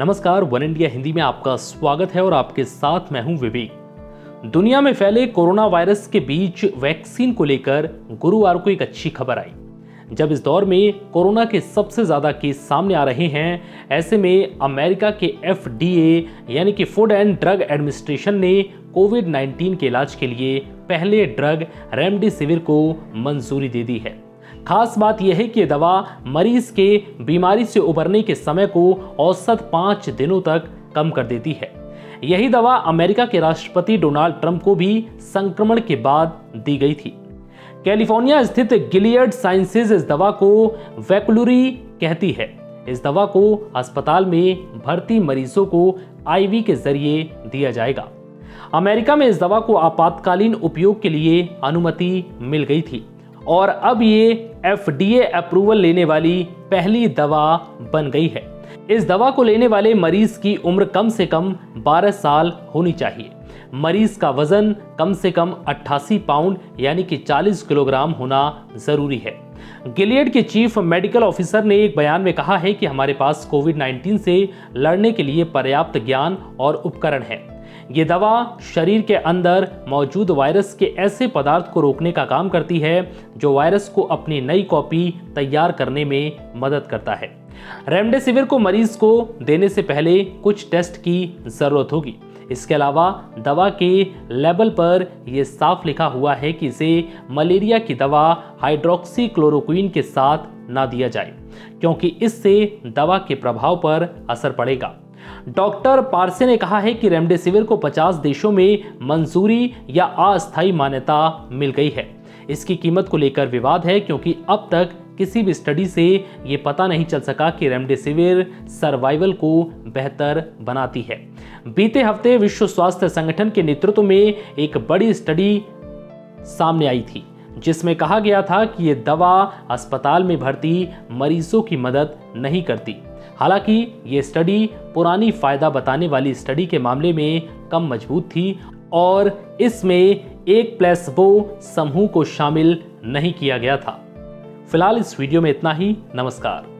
नमस्कार, one India Hindi में आपका स्वागत है और आपके साथ मैं हूं विवेक। दुनिया में फैले कोरोना वायरस के बीच वैक्सीन को लेकर गुरुवार को एक अच्छी खबर आई। जब इस दौर में कोरोना के सबसे ज्यादा केस सामने आ रहे हैं, ऐसे में अमेरिका के एफडीए यानी कि फूड एंड ड्रग एडमिनिस्ट्रेशन ने कोविड-19 के इलाज के लिए पहले ड्रग रेमडेसिविर को मंजूरी दे दी है। खास बात यह है कि दवा मरीज के बीमारी से उभरने के समय को औसत 5 दिनों तक कम कर देती है। यही दवा अमेरिका के राष्ट्रपति डोनाल्ड ट्रंप को भी संक्रमण के बाद दी गई थी। कैलिफोर्निया स्थित गिलियर्ड साइंसेज इस दवा को वैक्यूलरी कहती है। इस दवा को अस्पताल में भर्ती मरीजों को आईवी के जरिए दिया जाएगा। अमेरिका में इस दवा को आपातकालीन उपयोग के लिए अनुमति मिल गई थी और अब ये एफडीए अप्रूवल लेने वाली पहली दवा बन गई है। इस दवा को लेने वाले मरीज की उम्र कम से कम 12 साल होनी चाहिए, मरीज का वजन कम से कम 88 पाउंड यानी कि 40 किलोग्राम होना जरूरी है। गिलियड के चीफ मेडिकल ऑफिसर ने एक बयान में कहा है कि हमारे पास कोविड-19 से लड़ने के लिए पर्याप्त ज्ञान और उपकरण है। ये दवा शरीर के अंदर मौजूद वायरस के ऐसे पदार्थ को रोकने का काम करती है जो वायरस को अपनी नई कॉपी तैयार करने में मदद करता है। रेमडेसिविर को मरीज को देने से पहले कुछ टेस्ट की जरूरत होगी। इसके अलावा दवा के लेबल पर यह साफ लिखा हुआ है कि इसे मलेरिया की दवा हाइड्रोक्सीक्लोरोक्विन के साथ ना दिया जाए, क्योंकि इससे दवा के प्रभाव पर असर पड़ेगा। डॉक्टर पारसे ने कहा है कि रेमडेसिविर को 50 देशों में मंजूरी या अस्थायी मान्यता मिल गई है। इसकी कीमत को लेकर विवाद है, क्योंकि अब तक किसी भी स्टडी से ये पता नहीं चल सका कि रेमडेसिविर सर्वाइवल को बेहतर बनाती है। बीते हफ्ते विश्व स्वास्थ्य संगठन के नेतृत्व में एक बड़ी स्टडी सामने आई थी, जिसमें कहा गया था कि ये दवा अस्पताल में भर्ती मरीजों की मदद नहीं करती। हालांकि ये स्टडी पुरानी फायदा बताने वाली स्टडी के मामले में कम मजबूत थी और इसमें एक प्लेसबो समूह को शामिल नहीं किया गया था। फिलहाल इस वीडियो में इतना ही। नमस्कार।